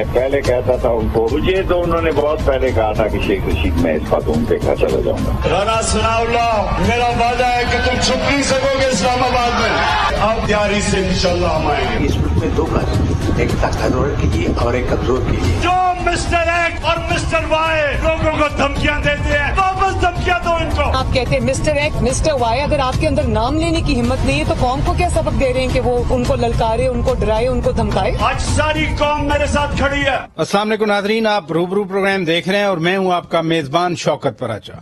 मैं पहले कहता था उनको, मुझे तो उन्होंने बहुत पहले कहा था कि शेख रशीद मैं इस खातून पे खा चला जाऊंगा। राना सनाउल्लाह, मेरा वादा है कि तुम छुप नहीं सकोगे इस्लामाबाद में। अब तैयारी से इंशाल्लाह हम आएंगे। इस मुल्क में दो कानून, एक ताकतवर कीजिए और एक कमजोर कीजिए। जो मिस्टर एक्स और मिस्टर वाई लोगों को धमकियाँ देते हैं, वापस धमकियाँ दो इनको। आप कहते हैं मिस्टर एक्स मिस्टर वाई, अगर आपके अंदर नाम लेने की हिम्मत नहीं है तो कौम को क्या सबक दे रहे हैं कि वो उनको ललकारे, उनको डराए, उनको धमकाए। आज सारी कौम मेरे साथ खड़ी है। अस्सलाम वालेकुम नाज़रीन, आप रूबरू प्रोग्राम देख रहे हैं और मैं हूं आपका मेजबान शौकत पराचा।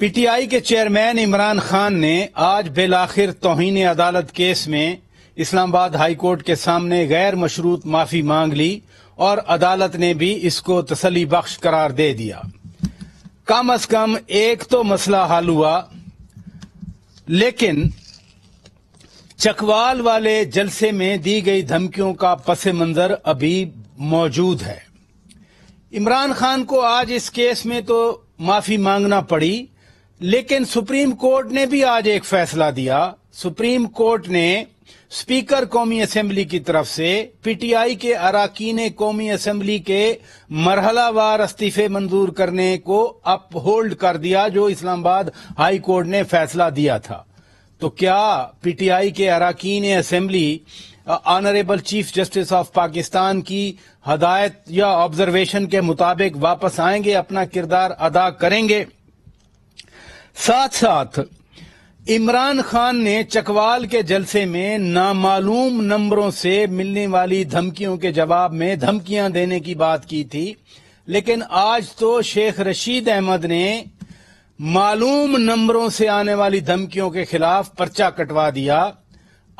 पीटीआई के चेयरमैन इमरान खान ने आज बेलाखिर तौहीन अदालत केस में इस्लामाबाद हाई कोर्ट के सामने गैर मशरूत माफी मांग ली और अदालत ने भी इसको तसल्ली बख्श करार दे दिया। कम अज कम एक तो मसला हल हुआ, लेकिन चकवाल वाले जलसे में दी गई धमकियों का पस मंजर अभी मौजूद है। इमरान खान को आज इस केस में तो माफी मांगना पड़ी, लेकिन सुप्रीम कोर्ट ने भी आज एक फैसला दिया। सुप्रीम कोर्ट ने स्पीकर कौमी असेंबली की तरफ से पीटीआई के अराकीन कौमी असेंबली के मरहलावार इस्तीफे मंजूर करने को अपहोल्ड कर दिया, जो इस्लामाबाद हाई कोर्ट ने फैसला दिया था। तो क्या पीटीआई के अराकीन assembly honourable chief justice of Pakistan की हदायत या ऑब्जर्वेशन के मुताबिक वापस आएंगे, अपना किरदार अदा करेंगे? साथ साथ इमरान खान ने चकवाल के जलसे में नामालूम नंबरों से मिलने वाली धमकियों के जवाब में धमकियां देने की बात की थी, लेकिन आज तो शेख रशीद अहमद ने मालूम नंबरों से आने वाली धमकियों के खिलाफ पर्चा कटवा दिया।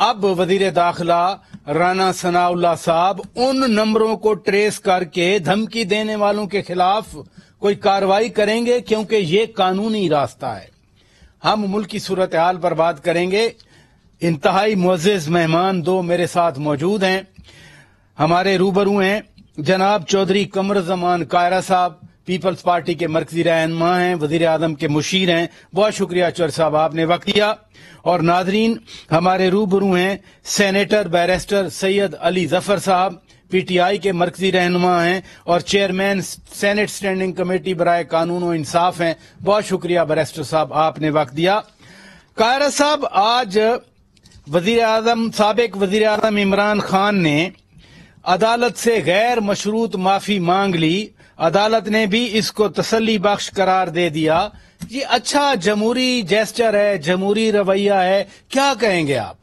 अब वजीर दाखिला राना सनाउल्लाह साहब उन नंबरों को ट्रेस करके धमकी देने वालों के खिलाफ कोई कार्रवाई करेंगे, क्योंकि ये कानूनी रास्ता है। हम मुल्क की सूरत हाल पर बात करेंगे। इंतहाई मुअज़्ज़ मेहमान दो मेरे साथ मौजूद हैं, हमारे रूबरू हैं। जनाब चौधरी कमर जमान कायरा साहब पीपल्स पार्टी के मरकजी रहनुमा हैं, वजीर आजम के मुशीर हैं। बहुत शुक्रिया चौधरी साहब, आपने वक्त दिया। और नाजरीन, हमारे रूबरू हैं सेनेटर बैरिस्टर सैयद अली जफर साहब, पीटीआई के मरकजी रहनुमा हैं और चेयरमैन सेनेट स्टैंडिंग कमेटी बराए कानून और इंसाफ हैं। बहुत शुक्रिया बैरिस्टर साहब, आपने वक्त दिया। कायरा साहब, आज साबिक वजीर आजम इमरान खान ने अदालत से गैर मशरूत माफी मांग ली, अदालत ने भी इसको तसल्ली बख्श करार दे दिया। ये अच्छा जमहूरी जेस्चर है, जमहूरी रवैया है, क्या कहेंगे आप?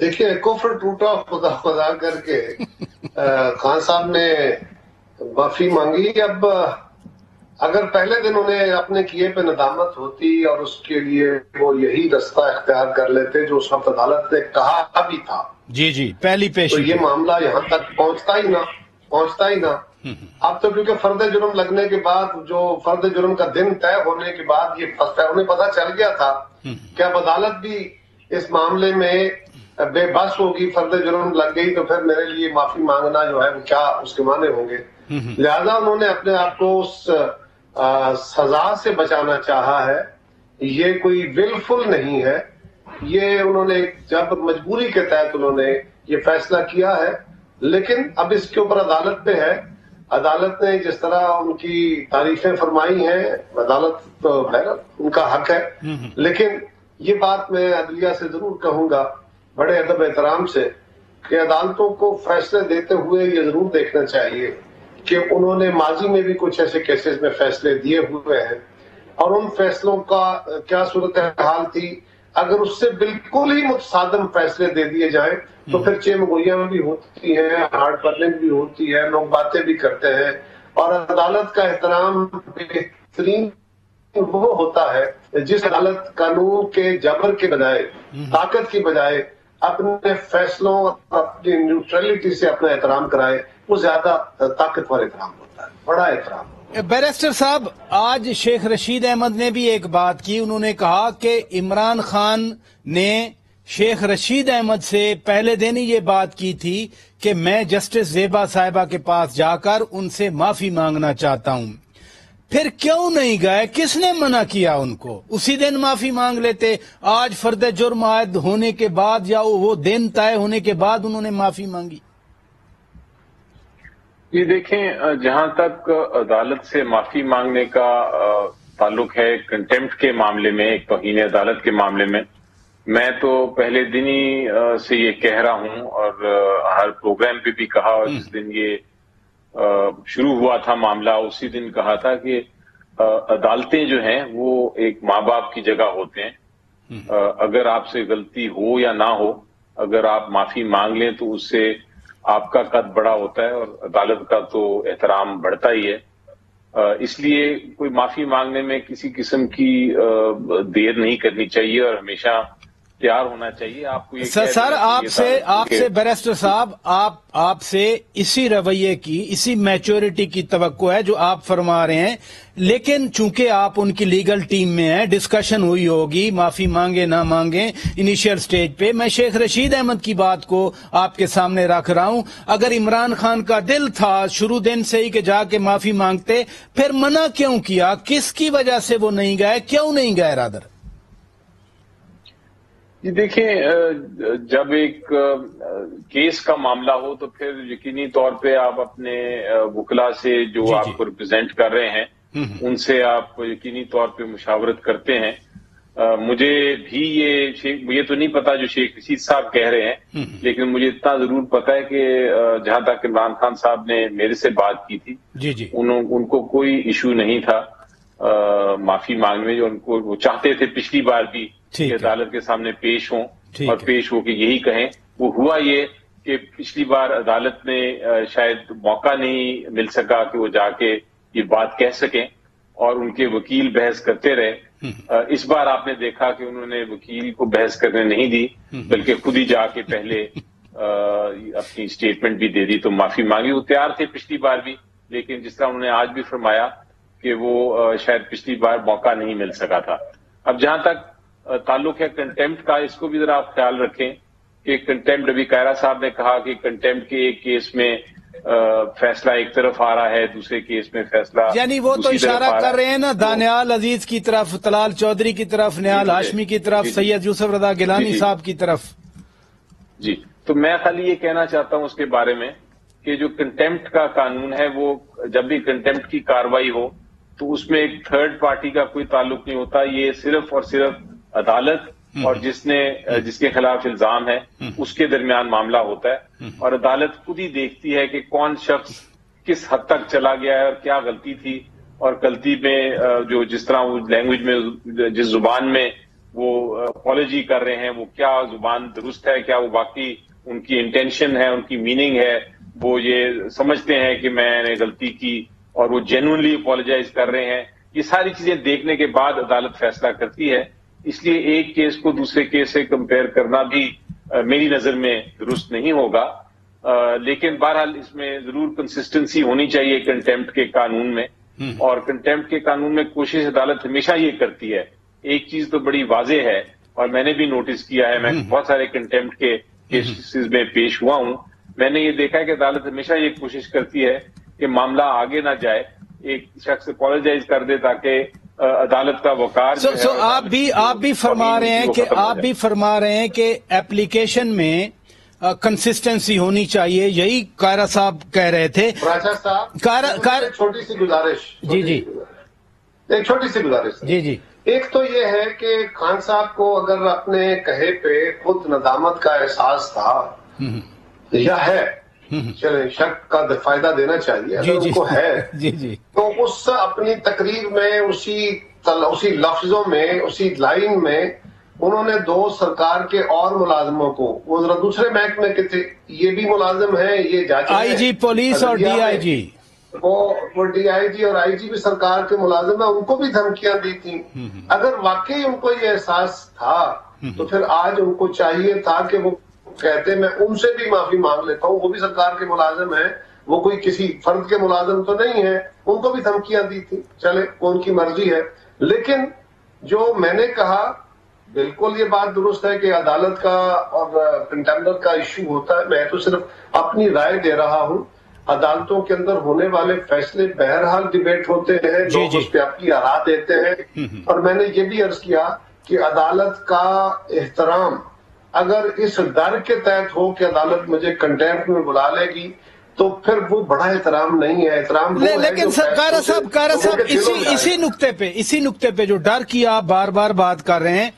देखिए, कुफ्र टूटा खुदा खुदा करके खान साहब ने माफी मांगी। अब अगर पहले दिन उन्हें अपने किए पे नदामत होती और उसके लिए वो यही रास्ता इख्तियार कर लेते जो उस वक्त अदालत ने कहा भी था, जी पहली पेशी, तो ये मामला यहाँ तक पहुँचता ही ना। अब तो क्योंकि फर्द जुर्म लगने के बाद, जो फर्द जुर्म का दिन तय होने के बाद ये फंसता है, उन्हें पता चल गया था कि अब अदालत भी इस मामले में बेबस होगी। फर्द जुर्म लग गई तो फिर मेरे लिए माफी मांगना जो है वो क्या उसके माने होंगे। लिहाजा उन्होंने अपने आप को उस सजा से बचाना चाहा है। ये कोई विलफुल नहीं है, ये उन्होंने जब मजबूरी के तहत उन्होंने ये फैसला किया है, लेकिन अब इसके ऊपर अदालत पे है। अदालत ने जिस तरह उनकी तारीफें फरमाई हैं, अदालत तो है ना, उनका हक है, लेकिन ये बात मैं अदलिया से जरूर कहूंगा बड़े अदब एहतराम से कि अदालतों को फैसले देते हुए ये जरूर देखना चाहिए कि उन्होंने माजी में भी कुछ ऐसे केसेस में फैसले दिए हुए हैं और उन फैसलों का क्या सूरत हाल थी। अगर उससे बिल्कुल ही मुतसादम फैसले दे दिए जाएं तो फिर चेमगोइयां भी होती है, हार्ड बर्निंग भी होती है, लोग बातें भी करते हैं। और अदालत का एहतराम बेहतरीन वो होता है जिस अदालत कानून के जबर के बजाय, ताकत की बजाय अपने फैसलों और अपनी न्यूट्रलिटी से अपना एहतराम कराए, वो ज्यादा ताकतवर एहतराम होता है, बड़ा एहतराम। बैरिस्टर साहब, आज शेख रशीद अहमद ने भी एक बात की, उन्होंने कहा कि इमरान खान ने शेख रशीद अहमद से पहले दिन ही ये बात की थी कि मैं जस्टिस जेबा साहिबा के पास जाकर उनसे माफी मांगना चाहता हूँ। फिर क्यों नहीं गए? किसने मना किया उनको? उसी दिन माफी मांग लेते। आज फर्द जुर्म आयद होने के बाद या वो दिन तय होने के बाद उन्होंने माफी मांगी। ये देखें, जहां तक अदालत से माफी मांगने का ताल्लुक है कंटेम्प्ट के मामले में, एक तौहीन अदालत के मामले में, मैं तो पहले दिन ही से ये कह रहा हूं और हर प्रोग्राम पे भी कहा, और जिस दिन ये शुरू हुआ था मामला उसी दिन कहा था कि अदालतें जो हैं वो एक माँ बाप की जगह होते हैं। अगर आपसे गलती हो या ना हो, अगर आप माफी मांग लें तो उससे आपका कद बड़ा होता है और अदालत का तो एहतराम बढ़ता ही है। इसलिए कोई माफी मांगने में किसी किस्म की देर नहीं करनी चाहिए और हमेशा तैयार होना चाहिए। आपको सर आपसे बैरिस्टर साहब, आपसे इसी रवैये की, इसी मैच्योरिटी की तवक्को है जो आप फरमा रहे हैं, लेकिन चूंकि आप उनकी लीगल टीम में हैं, डिस्कशन हुई होगी माफी मांगे ना मांगे इनिशियल स्टेज पे। मैं शेख रशीद अहमद की बात को आपके सामने रख रहा हूं। अगर इमरान खान का दिल था शुरू दिन से ही कि जाके माफी मांगते, फिर मना क्यों किया? किसकी वजह से वो नहीं गए, क्यों नहीं गए? रादर जी देखें, जब एक केस का मामला हो तो फिर यकीनी तौर पे आप अपने वुकला से जो आपको रिप्रेजेंट कर रहे हैं उनसे आप यकीनी तौर पे मुशावरत करते हैं। मुझे भी ये तो नहीं पता जो शेख रशीद साहब कह रहे हैं, लेकिन मुझे इतना जरूर पता है कि जहां तक इमरान खान साहब ने मेरे से बात की थी उनको कोई इशू नहीं था माफी मांगने में। जो उनको वो चाहते थे पिछली बार भी कि अदालत के सामने पेश हों और पेश होकर यही कहें। वो हुआ ये कि पिछली बार अदालत ने शायद मौका नहीं मिल सका कि वो जाके ये बात कह सकें और उनके वकील बहस करते रहे। इस बार आपने देखा कि उन्होंने वकील को बहस करने नहीं दी, बल्कि खुद ही जाके पहले अपनी स्टेटमेंट भी दे दी तो माफी मांगी। वो तैयार थे पिछली बार भी, लेकिन जिस तरह उन्होंने आज भी फरमाया कि वो शायद पिछली बार मौका नहीं मिल सका था। अब जहां तक ताल्लुक है कंटेम्प्ट का, इसको भी जरा आप ख्याल रखें कि कंटेम्प्ट, अभी कायरा साहब ने कहा कि कंटेम्प्ट के एक केस में फैसला एक तरफ आ रहा है, दूसरे केस में फैसला, यानी वो तो इशारा कर रहे हैं ना दानियाल अजीज की तरफ, तलाल चौधरी की तरफ, नेहल आश्मी की तरफ, सैयद यूसुफ रजा गिलानी साहब की तरफ। जी, तो मैं खाली ये कहना चाहता हूं उसके बारे में कि जो कंटेम्प्ट का कानून है वो जब भी कंटेम्प्ट की कार्रवाई हो तो उसमें एक थर्ड पार्टी का कोई ताल्लुक नहीं होता। ये सिर्फ और सिर्फ अदालत और जिसके खिलाफ इल्जाम है उसके दरमियान मामला होता है और अदालत खुद ही देखती है कि कौन शख्स किस हद तक चला गया है और क्या गलती थी। और गलती में जो जिस तरह वो लैंग्वेज में, जिस जुबान में वो अपॉलॉजी कर रहे हैं, वो क्या जुबान दुरुस्त है, क्या वो बाकी उनकी इंटेंशन है, उनकी मीनिंग है, वो ये समझते हैं कि मैंने गलती की और वो जेन्युइनली अपॉलोजाइज कर रहे हैं। ये सारी चीजें देखने के बाद अदालत फैसला करती है। इसलिए एक केस को दूसरे केस से कंपेयर करना भी मेरी नजर में दुरुस्त नहीं होगा। लेकिन बहरहाल इसमें जरूर कंसिस्टेंसी होनी चाहिए कंटेम्प्ट के कानून में, और कंटेम्प्ट के कानून में कोशिश अदालत हमेशा ये करती है। एक चीज तो बड़ी वाजे है और मैंने भी नोटिस किया है, मैं बहुत सारे कंटेम्प्ट के केसेस में पेश हुआ हूं, मैंने ये देखा है कि अदालत हमेशा ये कोशिश करती है कि मामला आगे ना जाए, एक शख्स अपॉलोजाइज कर दे ताकि अदालत का वकार। सो आप भी फरमा रहे हैं कि एप्लीकेशन में कंसिस्टेंसी होनी चाहिए, यही कायरा साहब कह रहे थे। छोटी सी गुजारिश, एक छोटी सी गुजारिश। एक तो ये है कि खान साहब को अगर अपने कहे पे खुद नदामत का एहसास था या है, चले शक का फायदा देना चाहिए, अगर उनको है तो उस अपनी तकरीर में उसी लफ्जों में, उसी लाइन में उन्होंने दो सरकार के और मुलाजमों को, वो जरा दूसरे महकमे के थे, ये भी मुलाजिम है, ये जांच आईजी पुलिस और डीआईजी, वो डीआईजी और आईजी भी सरकार के मुलाजिम है, उनको भी धमकियां दी थी। अगर वाकई उनको ये एहसास था तो फिर आज उनको चाहिए था कि वो कहते मैं उनसे भी माफी मांग लेता हूँ, वो भी सरकार के मुलाजिम हैं, वो कोई किसी फर्द के मुलाजिम तो नहीं है, उनको भी धमकियां दी थी, चले उनकी मर्जी है। लेकिन जो मैंने कहा, बिल्कुल ये बात दुरुस्त है कि अदालत का और कंटेम्प्ट का इशू होता है, मैं तो सिर्फ अपनी राय दे रहा हूँ। अदालतों के अंदर होने वाले फैसले बहरहाल डिबेट होते हैं, लोग उस पर अपनी राय देते हैं, और मैंने ये भी अर्ज किया कि अदालत का एहतराम अगर इस डर के तहत हो कि अदालत मुझे कंटेम्प्ट में बुला लेगी तो फिर वो बड़ा एहतराम नहीं है। एहतराम लेकिन कारा साहब, इसी नुक्ते पे जो डर की आप बार बार बात कर रहे हैं,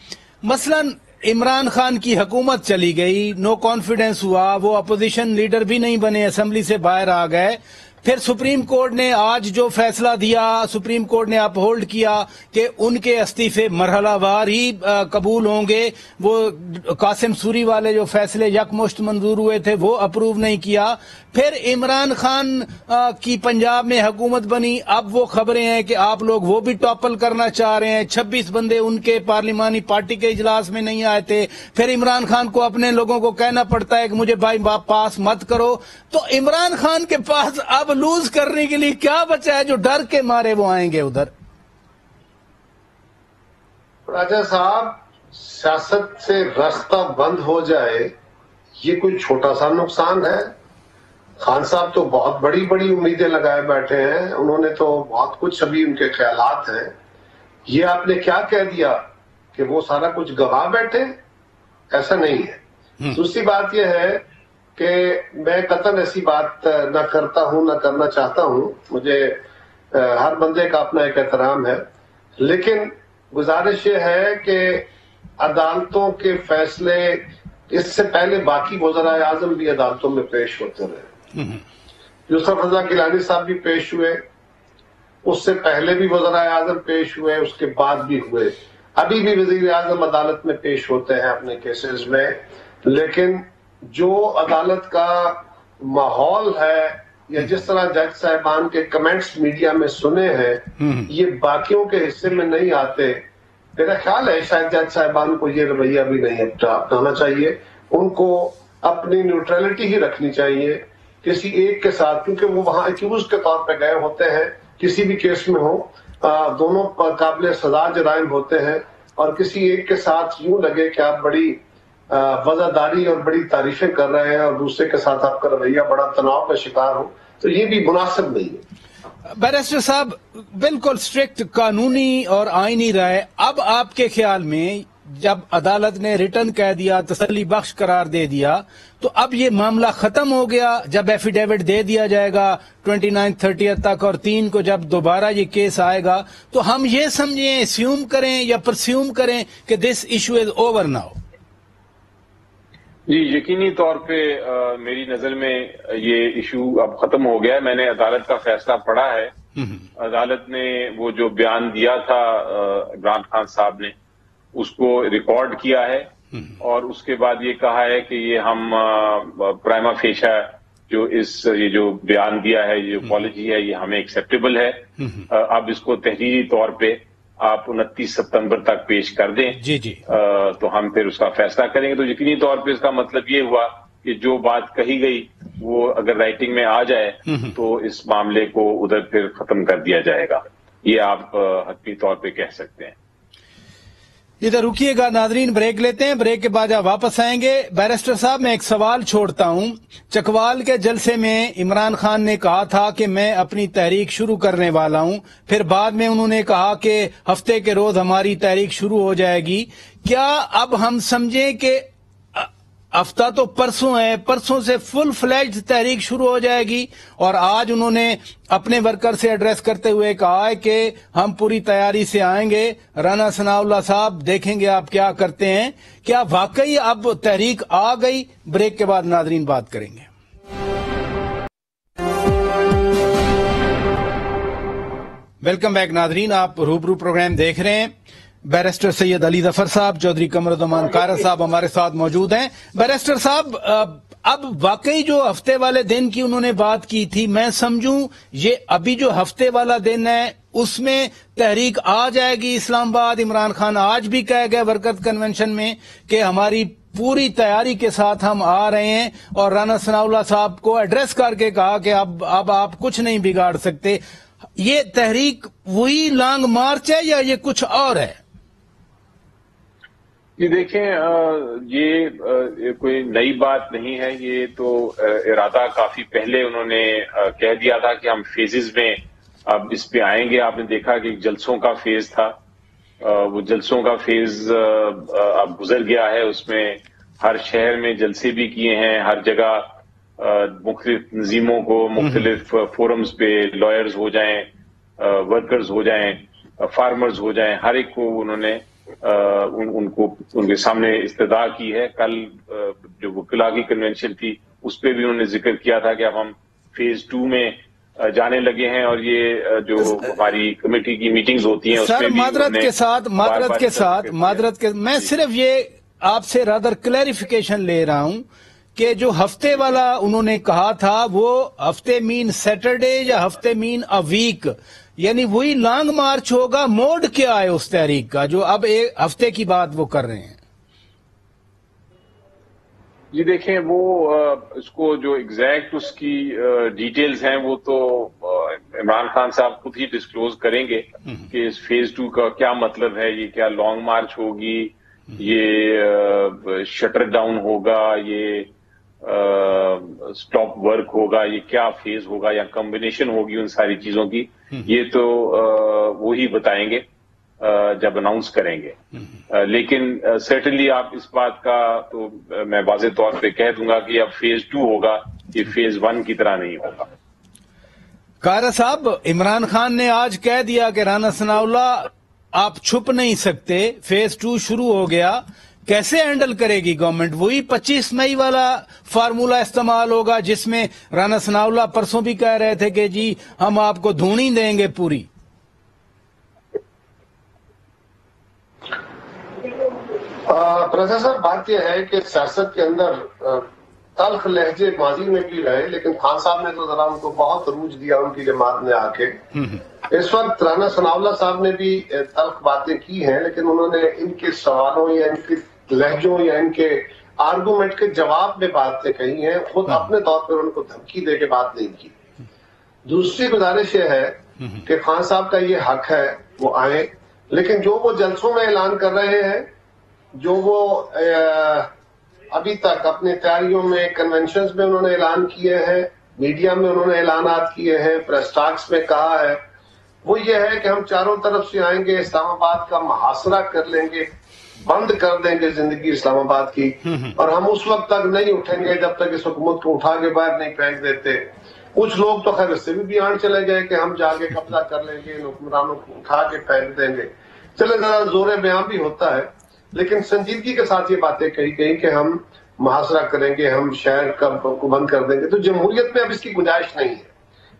मसलन इमरान खान की हुकूमत चली गई, नो कॉन्फिडेंस हुआ, वो अपोजिशन लीडर भी नहीं बने, असेंबली से बाहर आ गए, फिर सुप्रीम कोर्ट ने आज जो फैसला दिया, सुप्रीम कोर्ट ने अपहोल्ड किया कि उनके इस्तीफे मरहलावार ही कबूल होंगे। वो कासिम सूरी वाले जो फैसले यकमुश्त मंजूर हुए थे वो अप्रूव नहीं किया। फिर इमरान खान की पंजाब में हुकूमत बनी, अब वो खबरें हैं कि आप लोग वो भी टॉपल करना चाह रहे हैं। 26 बंदे उनके पार्लिमानी पार्टी के इजलास में नहीं आए थे, फिर इमरान खान को अपने लोगों को कहना पड़ता है कि मुझे भाई पास मत करो। तो इमरान खान के पास अब लूज करने के लिए क्या बचा है? जो डर के मारे वो आएंगे उधर। राजा साहब, सियासत से रास्ता बंद हो जाए ये कोई छोटा सा नुकसान है? खान साहब तो बहुत बड़ी बड़ी उम्मीदें लगाए बैठे हैं, उन्होंने तो बहुत कुछ, अभी उनके ख्यालात हैं। ये आपने क्या कह दिया कि वो सारा कुछ गवा बैठे? ऐसा नहीं है। दूसरी बात यह है कि मैं कतई ऐसी बात ना करता हूं, ना करना चाहता हूं। मुझे हर बंदे का अपना एक एहतराम है, लेकिन गुजारिश ये है कि अदालतों के फैसले, इससे पहले बाकी वज़ीर आज़म भी अदालतों में पेश होते रहे। यूसुफ रजा गिलानी साहब भी पेश हुए, उससे पहले भी वज़ीर आज़म पेश हुए, उसके बाद भी हुए, अभी भी वज़ीर आज़म अदालत में पेश होते हैं अपने केसेस में। लेकिन जो अदालत का माहौल है या जिस तरह जज साहबान के कमेंट्स मीडिया में सुने हैं, ये बाकियों के हिस्से में नहीं आते। मेरा ख्याल है शायद जज साहबान को ये रवैया भी नहीं अपनाना चाहिए, उनको अपनी न्यूट्रलिटी ही रखनी चाहिए किसी एक के साथ, क्योंकि वो वहां एक्यूज के तौर पर गए होते हैं। किसी भी केस में हो, दोनों काबिल सजा जराइम होते हैं, और किसी एक के साथ यूं लगे कि आप बड़ी वजादारी और बड़ी तारीफें कर रहे हैं और दूसरे के साथ आपका रवैया बड़ा तनाव का शिकार हो, तो ये भी मुनासिब नहीं है। बैरिस्टर साहब, बिल्कुल स्ट्रिक्ट कानूनी और आईनी राय। अब आपके ख्याल में जब अदालत ने रिटर्न कह दिया, तसल्ली बख्श करार दे दिया, तो अब ये मामला खत्म हो गया? जब एफिडेविट दे दिया जाएगा 29-30 तक और 3 को जब दोबारा ये केस आएगा, तो हम ये समझें, अस्यूम करें या परस्यूम करें कि this issue is over now? जी, यकीनी तौर पे मेरी नजर में ये इशू अब खत्म हो गया है। मैंने अदालत का फैसला पढ़ा है। अदालत ने वो जो बयान दिया था इमरान खान साहब ने, उसको रिकॉर्ड किया है और उसके बाद ये कहा है कि ये हम प्राइमा फेशा जो ये जो बयान दिया है, ये जो पॉलिसी है, ये हमें एक्सेप्टेबल है। अब इसको तहरीरी तौर पे आप 29 सितंबर तक पेश कर दें। जी। तो हम फिर उसका फैसला करेंगे। तो यकीनी तौर पे इसका मतलब ये हुआ कि जो बात कही गई वो अगर राइटिंग में आ जाए तो इस मामले को उधर फिर खत्म कर दिया जाएगा, ये आप हकीकी तौर पे कह सकते हैं। इधर रुकिएगा नाजरीन, ब्रेक लेते हैं, ब्रेक के बाद आप वापस आएंगे। बैरिस्टर साहब, मैं एक सवाल छोड़ता हूं। चकवाल के जलसे में इमरान खान ने कहा था कि मैं अपनी तहरीक शुरू करने वाला हूं, फिर बाद में उन्होंने कहा कि हफ्ते के रोज हमारी तहरीक शुरू हो जाएगी। क्या अब हम समझें कि हफ्ता तो परसों है, परसों से फुल फ्लैज्ड तहरीक शुरू हो जाएगी? और आज उन्होंने अपने वर्कर से एड्रेस करते हुए कहा है कि हम पूरी तैयारी से आएंगे, राना सनाउल्लाह साहब देखेंगे आप क्या करते हैं। क्या वाकई अब तहरीक आ गई? ब्रेक के बाद नाजरीन बात करेंगे। वेलकम बैक नाजरीन, आप रूबरू प्रोग्राम देख रहे हैं। बैरिस्टर सैयद अली जफर साहब, चौधरी कमर जमान कारा साहब हमारे साथ मौजूद हैं। बैरिस्टर साहब, अब वाकई जो हफ्ते वाले दिन की उन्होंने बात की थी, मैं समझूं ये अभी जो हफ्ते वाला दिन है उसमें तहरीक आ जाएगी इस्लामाबाद? इमरान खान आज भी कह गए वर्कर्स कन्वेंशन में कि हमारी पूरी तैयारी के साथ हम आ रहे हैं, और राना सनाउल्लाह साहब को एड्रेस करके कहा कि अब आप कुछ नहीं बिगाड़ सकते। ये तहरीक वही लॉन्ग मार्च है या ये कुछ और है? ये देखें, ये कोई नई बात नहीं है। ये तो इरादा काफी पहले उन्होंने कह दिया था कि हम फेजेस में अब इस पे आएंगे। आपने देखा कि जलसों का फेज था, वो जलसों का फेज अब गुजर गया है। उसमें हर शहर में जलसे भी किए हैं, हर जगह मुख्तलिफ तंजीमों को मुख्तलिफ फोरम्स पे लॉयर्स हो जाएं, वर्कर्स हो जाएं, फार्मर्स हो जाएं, हर एक को उन्होंने उनको उनके सामने इस्तदा की है। कल जो वकिला की कन्वेंशन थी उस पर भी उन्होंने जिक्र किया था कि अब हम फेज टू में जाने लगे हैं और ये जो हमारी कमेटी की मीटिंग्स होती हैं उसमें भी मादरत के साथ मैं सिर्फ ये आपसे रादर क्लैरिफिकेशन ले रहा हूं कि जो हफ्ते वाला उन्होंने कहा था वो हफ्ते मीन सैटरडे या हफ्ते मीन अ वीक, यानी वही लॉन्ग मार्च होगा। मोड क्या है उस तहरीक का जो अब एक हफ्ते की बात वो कर रहे हैं? जी देखें, वो इसको जो एग्जैक्ट उसकी डिटेल्स हैं वो तो इमरान खान साहब खुद ही डिस्क्लोज करेंगे कि इस फेज टू का क्या मतलब है, ये क्या लॉन्ग मार्च होगी, ये शटर डाउन होगा, ये स्टॉप वर्क होगा, ये क्या फेज होगा या कॉम्बिनेशन होगी उन सारी चीजों की, ये तो वो ही बताएंगे जब अनाउंस करेंगे। लेकिन सर्टेनली आप इस बात का तो मैं वाज़े तौर पे कह दूंगा कि अब फेज टू होगा, ये फेज वन की तरह नहीं होगा। कारा साहब, इमरान खान ने आज कह दिया कि राना सनाउल्लाह आप छुप नहीं सकते, फेज टू शुरू हो गया, कैसे हैंडल करेगी गवर्नमेंट? वही 25 मई वाला फार्मूला इस्तेमाल होगा जिसमें राना सनाउल्लाह परसों भी कह रहे थे कि जी हम आपको धूनी देंगे पूरी। प्रोफेसर, बात यह है कि सियासत के अंदर तल्ख लहजे माजी में भी रहे, लेकिन खान साहब ने तो जरा उनको बहुत रूज दिया उनकी जमात में आके। इस वक्त राना सनाउल्लाह साहब ने भी तल्ख बातें की हैं, लेकिन उन्होंने इनके सवालों या इनके लहजों या इनके आर्गूमेंट के जवाब में बातें कही हैं, खुद अपने तौर पर उनको धमकी दे के बात नहीं की। दूसरी गुजारिश यह है कि खान साहब का ये हक है वो आए, लेकिन जो वो जलसों में ऐलान कर रहे हैं, जो वो अभी तक अपनी तैयारियों में कन्वेंशंस में उन्होंने ऐलान किए हैं, मीडिया में उन्होंने ऐलानात किए हैं, प्रेस टॉक्स में कहा है, वो ये है कि हम चारों तरफ से आएंगे, इस्लामाबाद का मुहासरा कर लेंगे, बंद कर देंगे जिंदगी इस्लामाबाद की, और हम उस वक्त तक नहीं उठेंगे जब तक इस हुकूमत को उठा के बाहर नहीं फेंक देते। कुछ लोग तो खैर इससे भी बियॉन्ड चले गए कि हम जाके कब्जा कर लेंगे, इन हुक्मरानों को उठा के फेंक देंगे। चले जरा जोर बयान भी होता है, लेकिन संजीदगी के साथ ये बातें कही गई कि हम मुहासरा करेंगे, हम शहर को बंद कर देंगे। तो जमहूरियत में अब इसकी गुंजाइश नहीं है।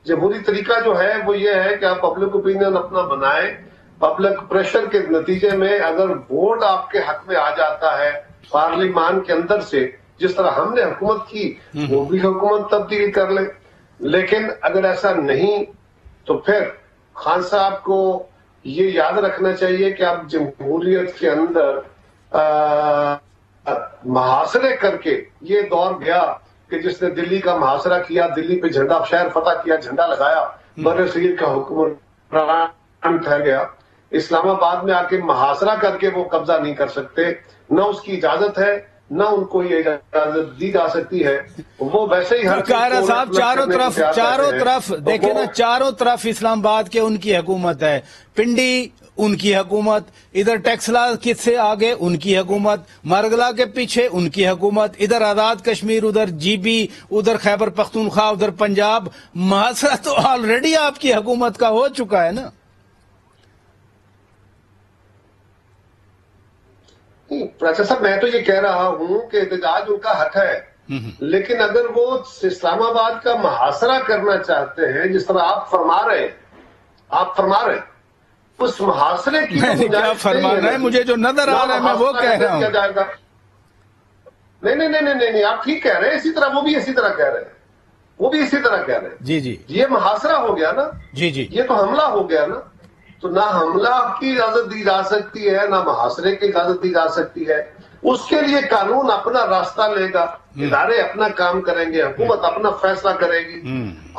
जमहूरी तरीका जो है वो ये है कि आप पब्लिक ओपिनियन अपना बनाएं, पब्लिक प्रेशर के नतीजे में अगर वोट आपके हक में आ जाता है पार्लियामान के अंदर से, जिस तरह हमने हुकूमत की, वो भी हुकूमत तब्दील कर ले। लेकिन अगर ऐसा नहीं तो फिर खान साहब को ये याद रखना चाहिए कि आप जमहूरियत के अंदर महासरे करके, ये दौर गया कि जिसने दिल्ली का महासरा किया, दिल्ली पे झंडा शहर फतह किया, झंडा लगाया, बर सगीर का हुक्मरान ठहर गया। इस्लामाबाद में आके महासरा करके वो कब्जा नहीं कर सकते, न उसकी इजाजत है, न उनको ये इजाजत दी जा सकती है। वो वैसे ही हर साहब चारों तरफ देखे ना, चारों तरफ इस्लामाबाद के उनकी हुकूमत है, पिंडी उनकी हकूमत, इधर टैक्सला से आगे उनकी हकूमत, मरगला के पीछे उनकी हकूमत, इधर आज़ाद कश्मीर, उधर जीबी, उधर खैबर पख्तूनख्वा, उधर पंजाब। महासरा तो ऑलरेडी आपकी हकूमत का हो चुका है ना। प्राचा साहब, मैं तो ये कह रहा हूं कि एहतजाज उनका हक है, लेकिन अगर वो इस्लामाबाद का महासरा करना चाहते हैं, जिस तरह आप फरमा रहे हैं उस मुहासरे की क्या फरमा रहा है, मुझे जो नजर आ रहा है मैं वो कह रहा हूँ। नहीं, आप ठीक कह रहे हैं, इसी तरह वो भी इसी तरह कह रहे हैं। जी जी, ये मुहासरा हो गया ना। जी जी, ये तो हमला हो गया ना। तो ना हमला की इजाजत दी जा सकती है, ना मुहासरे की इजाजत दी जा सकती है। उसके लिए कानून अपना रास्ता लेगा, इदारे अपना काम करेंगे, हुकूमत अपना फैसला करेगी।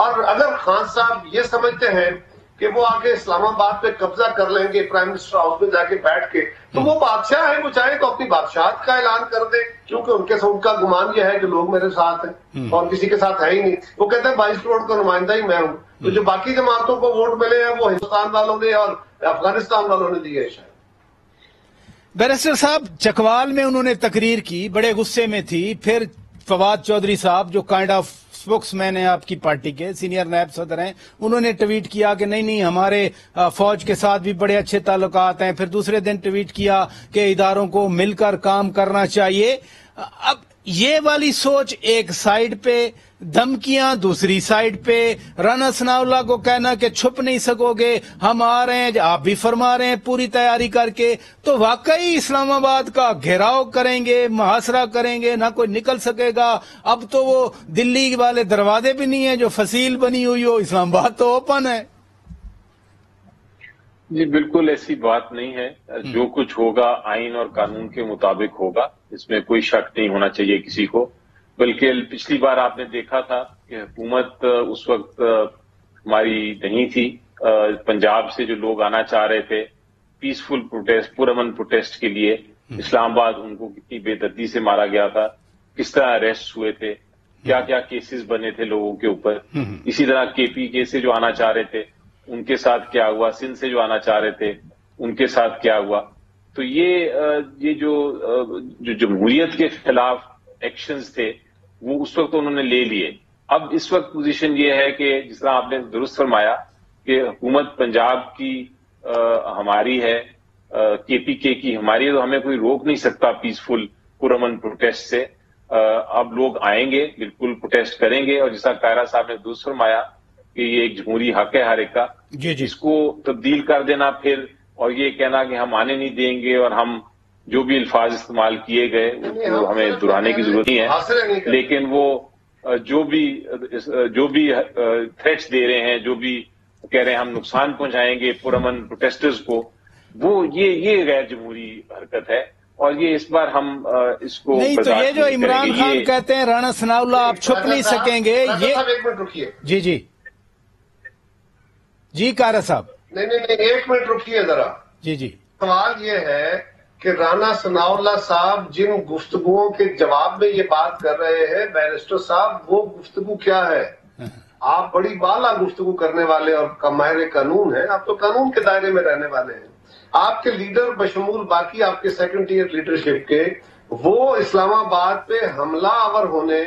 और अगर खान साहब ये समझते हैं कि वो आगे इस्लामाबाद पे कब्जा कर लेंगे प्राइम मिनिस्टर हाउस में जाके बैठ के, तो वो बादशाह है, वो चाहे तो अपनी बादशाहत का ऐलान कर दे, क्योंकि उनका गुमान ये है कि लोग मेरे साथ हैं और किसी के साथ है ही नहीं। वो कहते हैं 22 करोड़ का नुमाइंदा ही मैं हूँ, तो जो बाकी जमातों को वोट मिले हैं वो हिंदुस्तान वालों ने और अफगानिस्तान वालों ने दिए शायद। बैरिस्टर साहब, चकवाल में उन्होंने तकरीर की, बड़े गुस्से में थी, फिर फवाद चौधरी साहब जो काइंड ऑफ स्पोक्समैन है आपकी पार्टी के, सीनियर नायब सदर हैं, उन्होंने ट्वीट किया कि नहीं नहीं हमारे फौज के साथ भी बड़े अच्छे ताल्लुकात हैं। फिर दूसरे दिन ट्वीट किया कि इदारों को मिलकर काम करना चाहिए। अब ये वाली सोच एक साइड पे, धमकियां दूसरी साइड पे, राना सनाउल्लाह को कहना कि छुप नहीं सकोगे, हम आ रहे हैं, आप भी फरमा रहे हैं पूरी तैयारी करके, तो वाकई इस्लामाबाद का घेराव करेंगे, मुहासरा करेंगे, ना कोई निकल सकेगा। अब तो वो दिल्ली वाले दरवाजे भी नहीं है जो फसील बनी हुई हो, इस्लामाबाद तो ओपन है। जी बिल्कुल ऐसी बात नहीं है, जो कुछ होगा आईन और कानून के मुताबिक होगा, इसमें कोई शक नहीं होना चाहिए किसी को। बल्कि पिछली बार आपने देखा था कि हुकूमत उस वक्त हमारी नहीं थी, पंजाब से जो लोग आना चाह रहे थे पीसफुल प्रोटेस्ट, पुरअमन प्रोटेस्ट के लिए इस्लामाबाद, उनको कितनी बेदर्दी से मारा गया था, किस तरह अरेस्ट हुए थे, क्या क्या केसेस बने थे लोगों के ऊपर। इसी तरह केपीके से जो आना चाह रहे थे उनके साथ क्या हुआ, सिंध से जो आना चाह रहे थे उनके साथ क्या हुआ। तो ये जो जमहूरियत के खिलाफ एक्शंस थे वो उस वक्त उन्होंने ले लिए। अब इस वक्त पोजीशन ये है कि जिस तरह आपने दुरुस्त फरमाया कि हुकूमत पंजाब की हमारी है, केपीके की हमारी है, तो हमें कोई रोक नहीं सकता पीसफुल पुरअमन प्रोटेस्ट से। अब लोग आएंगे, बिल्कुल प्रोटेस्ट करेंगे, और जिसका कायरा साहब ने दुरुस्त फरमाया कि ये एक जमहूरी हक है हर एक का, इसको तब्दील कर देना फिर, और ये कहना कि हम आने नहीं देंगे, और हम जो भी अल्फाज इस्तेमाल किए गए उनको हमें दोहराने की जरूरत नहीं है। लेकिन वो जो भी थ्रेट्स दे रहे हैं, जो भी कह रहे हैं हम नुकसान पहुंचाएंगे पुरअमन प्रोटेस्टर्स को, वो ये गैर जमहूरी हरकत है, और ये इस बार हम इसको नहीं। तो ये जो इमरान खान कहते हैं राना सनाउल्लाह आप छुप नहीं सकेंगे, ये जी जी जी कारा साहब नहीं, 1 मिनट रुकिए जरा। जी जी सवाल ये है कि राना सनाउल्लाह साहब जिन गुफ्तगुओं के जवाब में ये बात कर रहे हैं बैरिस्टर साहब, वो गुफ्तगू क्या है? आप बड़ी बाला गुफ्तगू करने वाले और माहिर कानून हैं, आप तो कानून के दायरे में रहने वाले हैं। आपके लीडर बशमूल बाकी आपके सेकंड ईयर लीडरशिप के, वो इस्लामाबाद पे हमला आवर होने,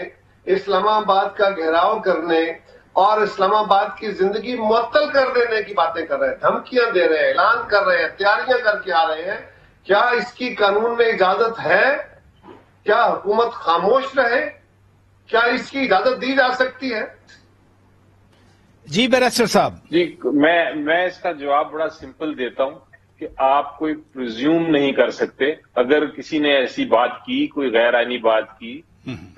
इस्लामाबाद का घेराव करने और इस्लामाबाद की जिंदगी मुअत्तल कर देने की बातें कर रहे हैं, धमकियां दे रहे हैं, ऐलान कर रहे हैं, तैयारियां करके आ रहे हैं। क्या इसकी कानून में इजाजत है? क्या हुकूमत खामोश रहे? क्या इसकी इजाजत दी जा सकती है? जी बैरिस्टर साहब जी, मैं इसका जवाब बड़ा सिंपल देता हूं कि आप कोई प्रिज्यूम नहीं कर सकते। अगर किसी ने ऐसी बात की, कोई गैर आईनी बात की,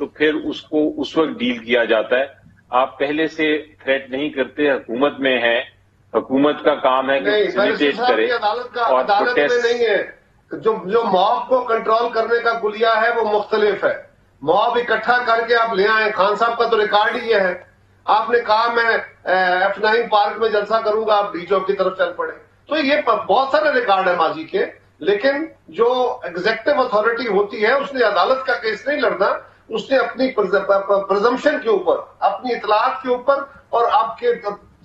तो फिर उसको उस वक्त डील किया जाता है। आप पहले से थ्रेट नहीं करते, हुकूमत में है, हुकूमत का काम है कि फैसिलिटेट करे, और प्रोटेस्ट नहीं है। जो मॉब को कंट्रोल करने का गुलिया है वो मुख्तलिफ है। मॉब इकट्ठा करके आप ले आए, खान साहब का तो रिकॉर्ड ही है, आपने कहा मैं F9 पार्क में जलसा करूंगा, आप डी चौक की तरफ चल पड़े, तो ये बहुत सारे रिकॉर्ड है माजी के। लेकिन जो एग्जेक्टिव अथॉरिटी होती है उसने अदालत का केस नहीं लड़ना, उसने अपनी प्रजम्पशन के ऊपर, अपनी इतलात के ऊपर और आपके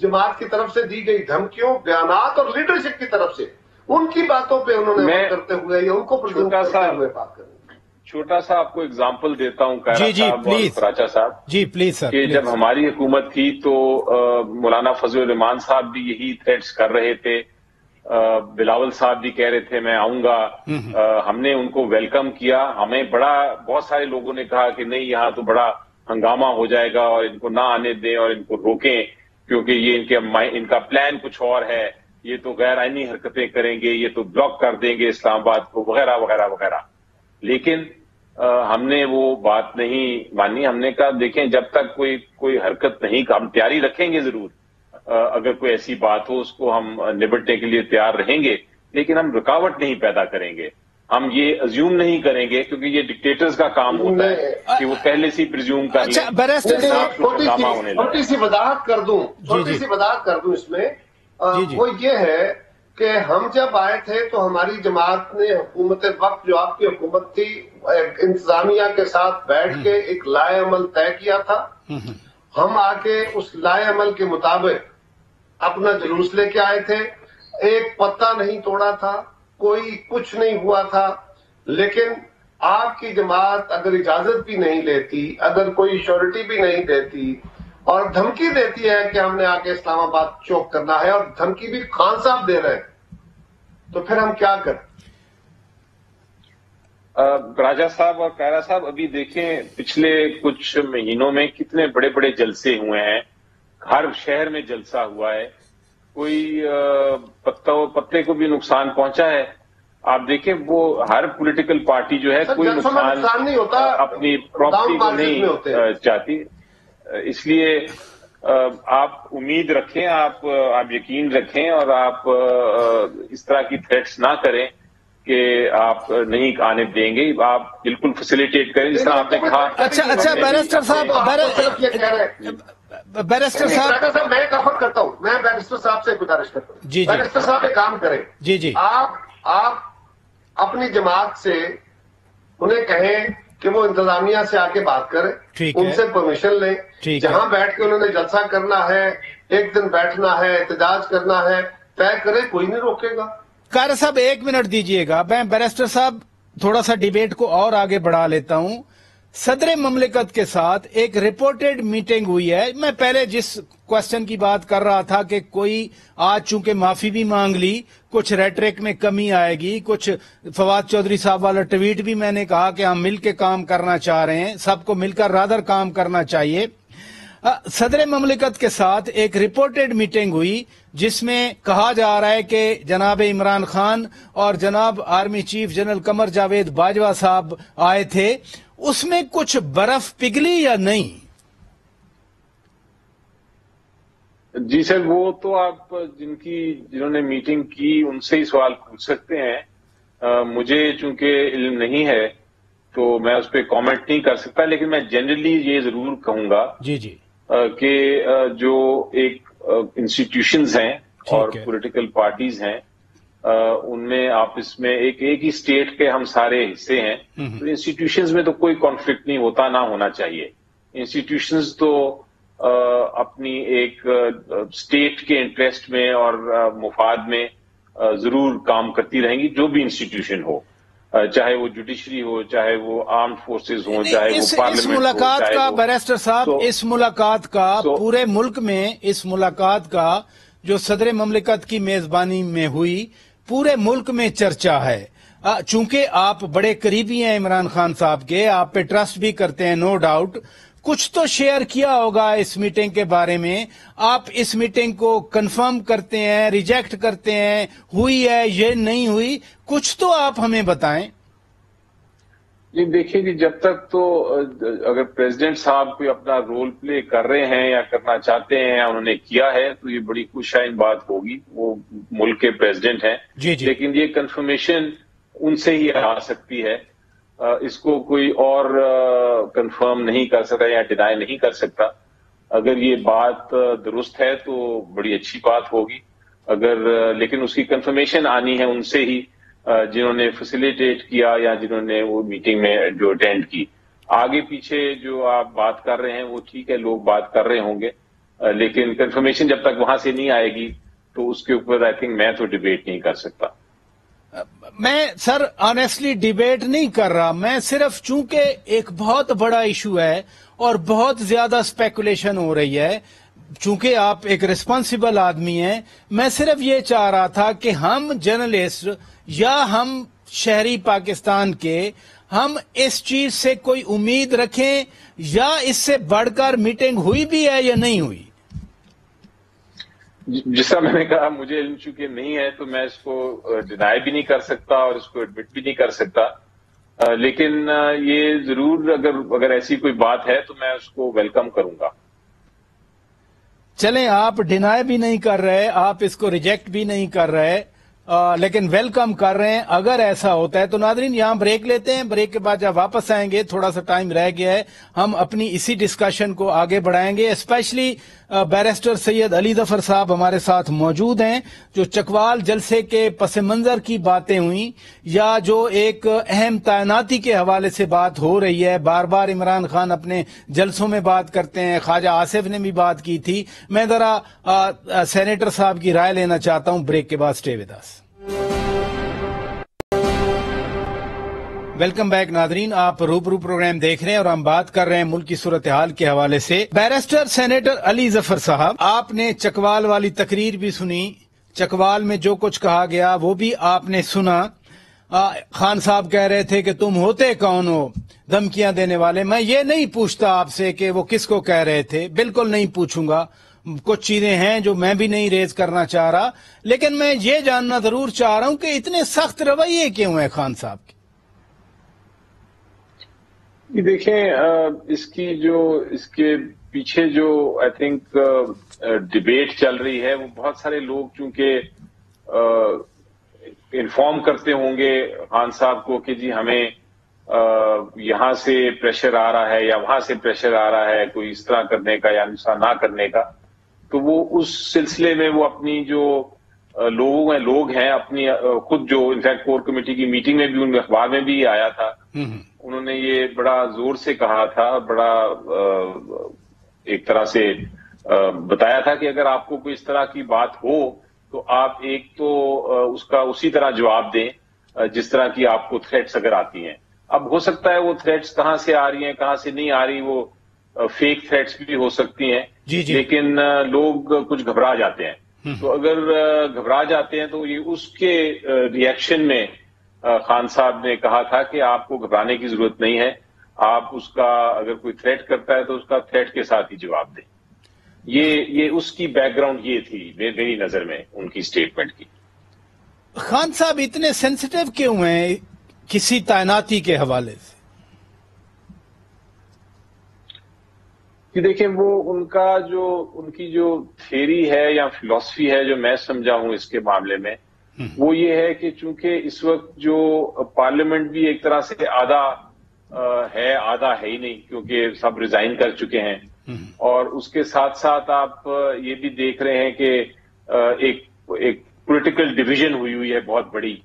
जमात की तरफ से दी गई धमकियों, बयानात और लीडरशिप की तरफ से उनकी बातों पे उन्होंने करते हुए या उनको छोटा सा आपको एग्जांपल देता हूं पराचा साहब जी प्लीज सर, कि जब हमारी हुकूमत थी तो मौलाना फजल रहमान साहब भी यही थ्रेट्स कर रहे थे, बिलावल साहब भी कह रहे थे मैं आऊंगा, हमने उनको वेलकम किया, हमें बहुत सारे लोगों ने कहा कि नहीं यहाँ तो बड़ा हंगामा हो जाएगा और इनको ना आने दें और इनको रोकें, क्योंकि ये इनका प्लान कुछ और है, ये तो गैर आईनी हरकतें करेंगे, ये तो ब्लॉक कर देंगे इस्लामाबाद को वगैरह वगैरह वगैरह। लेकिन हमने वो बात नहीं मानी, हमने कहा देखें जब तक कोई हरकत नहीं, हम तैयारी रखेंगे जरूर, अगर कोई ऐसी बात हो उसको हम निपटने के लिए तैयार रहेंगे, लेकिन हम रुकावट नहीं पैदा करेंगे, हम ये अज्यूम नहीं करेंगे, क्योंकि ये डिक्टेटर्स का काम होता है कि वो पहले से प्रिज्यूम कर लें। छोटी सी वजाहत कर दूं, इसमें वो ये है कि हम जब आए थे तो हमारी जमात ने हुकूमत वक्त जो आपकी हुकूमत थी इंतजामिया के साथ बैठ के एक लाए अमल तय किया था। हम आके उस लाए अमल के मुताबिक अपना जुलूस लेके आए थे, एक पत्ता नहीं तोड़ा था, कोई कुछ नहीं हुआ था। लेकिन आपकी जमात अगर इजाजत भी नहीं लेती, अगर कोई श्योरिटी भी नहीं देती और धमकी देती है कि हमने आके इस्लामाबाद चौक करना है और धमकी भी खान साहब दे रहे हैं, तो फिर हम क्या करें? राजा साहब और कायरा साहब, अभी देखें पिछले कुछ महीनों में कितने बड़े बड़े जलसे हुए हैं, हर शहर में जलसा हुआ है, कोई पत्ते को भी नुकसान पहुंचा है। आप देखें वो हर पॉलिटिकल पार्टी जो है कोई नुकसान नहीं होता, अपनी प्रॉपर्टी को नहीं चाहती, इसलिए आप उम्मीद रखें, आप यकीन रखें और आप इस तरह की थ्रेट्स ना करें कि आप नहीं आने देंगे, आप बिल्कुल फैसिलिटेट करें जिस तरह आपने कहा। अच्छा बैरिस्टर साहब, बैरिस्टर साहब मैं काफर करता हूँ, मैं बैरिस्टर साहब से गुजारिश करता हूँ, बैरिस्टर साहब एक काम करें, जी आप अपनी जमात से उन्हें कहें कि वो इंतजामिया से आके बात करें, उनसे परमिशन लें, जहाँ बैठ के उन्होंने जलसा करना है, एक दिन बैठना है, एहतजाज करना है, तय करें, कोई नहीं रोकेगा। कायरा साहब एक मिनट दीजिएगा, मैं बैरिस्टर साहब थोड़ा सा डिबेट को और आगे बढ़ा लेता हूँ। सदर ममलिकत के साथ एक रिपोर्टेड मीटिंग हुई है। मैं पहले जिस क्वेश्चन की बात कर रहा था कि कोई आज चूंकि माफी भी मांग ली, कुछ रेटरिक में कमी आएगी, कुछ फवाद चौधरी साहब वाला ट्वीट भी मैंने कहा कि हम मिलकर काम करना चाह रहे हैं, सबको मिलकर रादर काम करना चाहिए। सदर ममलिकत के साथ एक रिपोर्टेड मीटिंग हुई जिसमें कहा जा रहा है कि जनाब इमरान खान और जनाब army chief general Qamar Javed Bajwa साहब आए थे, उसमें कुछ बर्फ पिघली या नहीं? जी सर, वो तो आप जिन्होंने मीटिंग की उनसे ही सवाल पूछ सकते हैं, मुझे चूंकि इल्म नहीं है तो मैं उस पर कॉमेंट नहीं कर सकता, लेकिन मैं जनरली ये जरूर कहूंगा जी कि जो एक इंस्टीट्यूशंस हैं और पॉलिटिकल पार्टीज हैं, उनमें आपस में एक ही स्टेट के हम सारे हिस्से हैं, तो इंस्टीट्यूशंस में तो कोई कॉन्फ्लिक्ट नहीं होता, ना होना चाहिए। इंस्टीट्यूशंस तो अपनी एक स्टेट के इंटरेस्ट में और मुफाद में जरूर काम करती रहेंगी, जो भी इंस्टीट्यूशन हो, चाहे वो जुडिशरी हो, चाहे वो आर्म्ड फोर्सेस हो, चाहे वो पार्लियामेंट हो। बैरिस्टर साहब इस मुलाकात का पूरे मुल्क में इस मुलाकात का जो सदर ममलिकत की मेजबानी में हुई, पूरे मुल्क में चर्चा है। चूंकि आप बड़े करीबी हैं इमरान खान साहब के, आप पे ट्रस्ट भी करते हैं, नो डाउट, कुछ तो शेयर किया होगा इस मीटिंग के बारे में। आप इस मीटिंग को कंफर्म करते हैं, रिजेक्ट करते हैं, हुई है ये नहीं हुई, कुछ तो आप हमें बताएं। जी देखिए जी, जब तक तो अगर प्रेसिडेंट साहब कोई अपना रोल प्ले कर रहे हैं या करना चाहते हैं या उन्होंने किया है तो ये बड़ी खुशहाल बात होगी, वो मुल्क के प्रेसिडेंट हैं। जी। लेकिन ये कंफर्मेशन उनसे ही आ सकती है, इसको कोई और कंफर्म नहीं कर सकता या डिनाई नहीं कर सकता। अगर ये बात दुरुस्त है तो बड़ी अच्छी बात होगी, अगर लेकिन उसकी कंफर्मेशन आनी है उनसे ही, जिन्होंने फैसिलिटेट किया या जिन्होंने वो मीटिंग में जो अटेंड की। आगे पीछे जो आप बात कर रहे हैं वो ठीक है, लोग बात कर रहे होंगे, लेकिन कंफर्मेशन जब तक वहां से नहीं आएगी तो उसके ऊपर आई थिंक मैं तो डिबेट नहीं कर सकता। मैं सर ऑनेस्टली डिबेट नहीं कर रहा, मैं सिर्फ चूंकि एक बहुत बड़ा इशू है और बहुत ज्यादा स्पेकुलेशन हो रही है, चूंकि आप एक रिस्पांसिबल आदमी हैं, मैं सिर्फ ये चाह रहा था कि हम जर्नलिस्ट या हम शहरी पाकिस्तान के, हम इस चीज से कोई उम्मीद रखें या इससे बढ़कर मीटिंग हुई भी है या नहीं हुई। जैसा मैंने कहा, मुझे इल्म चूंकि नहीं है तो मैं इसको डिनाई भी नहीं कर सकता और इसको एडमिट भी नहीं कर सकता, लेकिन ये जरूर अगर ऐसी कोई बात है तो मैं उसको वेलकम करूंगा। चलें, आप डिनाई भी नहीं कर रहे, आप इसको रिजेक्ट भी नहीं कर रहे, लेकिन वेलकम कर रहे हैं अगर ऐसा होता है तो। नादरीन, यहाँ ब्रेक लेते हैं, ब्रेक के बाद जब वापस आएंगे, थोड़ा सा टाइम रह गया है, हम अपनी इसी डिस्कशन को आगे बढ़ाएंगे। स्पेशली बैरिस्टर सैयद अली जफर साहब हमारे साथ मौजूद हैं, जो चकवाल जलसे के पस मंजर की बातें हुई या जो एक अहम तैनाती के हवाले से बात हो रही है। बार बार इमरान खान अपने जलसों में बात करते हैं, ख्वाजा आसिफ ने भी बात की थी। मैं जरा सेनेटर साहब की राय लेना चाहता हूँ ब्रेक के बाद। Stay with us. Welcome back नादरीन, आप रूबरू प्रोग्राम देख रहे हैं और हम बात कर रहे हैं मुल्क की सूरत हाल के हवाले से। बैरिस्टर सेनेटर अली जफर साहब, आपने चकवाल वाली तकरीर भी सुनी, चकवाल में जो कुछ कहा गया वो भी आपने सुना। खान साहब कह रहे थे कि तुम होते कौन हो धमकियां देने वाले। मैं ये नहीं पूछता आपसे कि वो किसको कह रहे थे, बिल्कुल नहीं पूछूंगा। कुछ चीजें हैं जो मैं भी नहीं रेज करना चाह रहा, लेकिन मैं ये जानना जरूर चाह रहा हूं कि इतने सख्त रवैये क्यों हैं खान साहब के। देखें, इसके पीछे जो आई थिंक डिबेट चल रही है वो बहुत सारे लोग चूंकि इन्फॉर्म करते होंगे खान साहब को कि जी हमें यहां से प्रेशर आ रहा है या वहां से प्रेशर आ रहा है कोई इस तरह करने का या ऐसा ना करने का, तो वो उस सिलसिले में वो अपनी जो लोग हैं अपनी खुद जो इनफैक्ट कोर कमेटी की मीटिंग में भी उन अखबार में भी आया था, उन्होंने ये बड़ा जोर से कहा था, बड़ा एक तरह से बताया था कि अगर आपको कोई इस तरह की बात हो तो आप एक तो उसका उसी तरह जवाब दें जिस तरह की आपको थ्रेट्स अगर आती हैं। अब हो सकता है वो थ्रेट्स कहां से आ रही हैं कहां से नहीं आ रही, वो फेक थ्रेट्स भी हो सकती हैं जी। लेकिन लोग कुछ घबरा जाते हैं, तो अगर घबरा जाते हैं तो ये उसके रिएक्शन में खान साहब ने कहा था कि आपको घबराने की जरूरत नहीं है, आप उसका अगर कोई थ्रेट करता है तो उसका थ्रेट के साथ ही जवाब दें। ये उसकी बैकग्राउंड ये थी मेरी नजर में उनकी स्टेटमेंट की। खान साहब इतने सेंसिटिव क्यों हैं किसी तैनाती के हवाले से? कि देखिए, वो उनकी जो थ्योरी है या फिलॉसफी है जो मैं समझा हूं इसके मामले में वो ये है कि चूंकि इस वक्त जो पार्लियामेंट भी एक तरह से आधा है ही नहीं क्योंकि सब रिजाइन कर चुके हैं, और उसके साथ साथ आप ये भी देख रहे हैं कि एक पॉलिटिकल डिवीजन हुई हुई है बहुत बड़ी।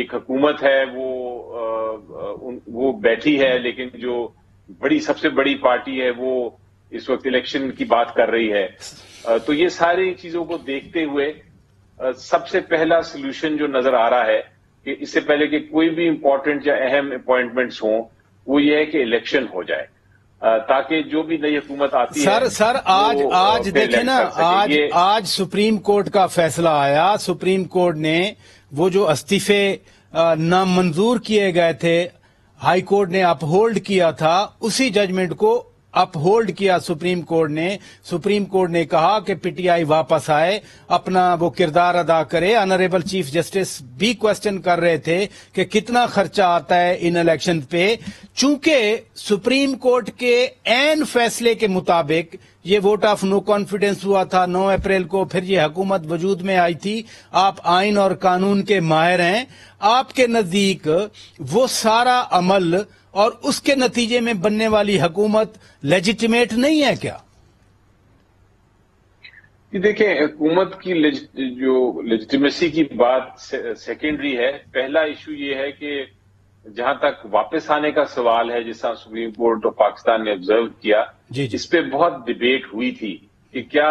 एक हुकूमत है वो बैठी है, लेकिन जो बड़ी सबसे बड़ी पार्टी है वो इस वक्त इलेक्शन की बात कर रही है। तो ये सारी चीजों को देखते हुए सबसे पहला सलूशन जो नजर आ रहा है कि इससे पहले कि कोई भी इम्पोर्टेंट या अहम अपॉइंटमेंट्स हों वो ये है कि इलेक्शन हो जाए ताकि जो भी नई हुकूमत आती है। सर आज देखे ना, आज सुप्रीम कोर्ट का फैसला आया। सुप्रीम कोर्ट ने वो जो इस्तीफे नामंजूर किए गए थे, हाई कोर्ट ने अपहोल्ड किया था, उसी जजमेंट को अपहोल्ड किया सुप्रीम कोर्ट ने। सुप्रीम कोर्ट ने कहा कि पीटीआई वापस आए, अपना वो किरदार अदा करे। ऑनरेबल चीफ जस्टिस भी क्वेश्चन कर रहे थे कि कितना खर्चा आता है इन इलेक्शन पे। चूंकि सुप्रीम कोर्ट के ऐन फैसले के मुताबिक ये वोट ऑफ नो कॉन्फिडेंस हुआ था 9 अप्रैल को, फिर ये हुकूमत वजूद में आई थी। आप आइन और कानून के माहिर हैं, आपके नजदीक वो सारा अमल और उसके नतीजे में बनने वाली हुकूमत लेजिटिमेट नहीं है क्या? देखें, हुकूमत की जो लेजिटिमेसी की बात सेकेंडरी है। पहला इशू ये है कि जहां तक वापस आने का सवाल है, जिसका सुप्रीम कोर्ट और पाकिस्तान ने ऑब्जर्व किया, इस पे बहुत डिबेट हुई थी कि क्या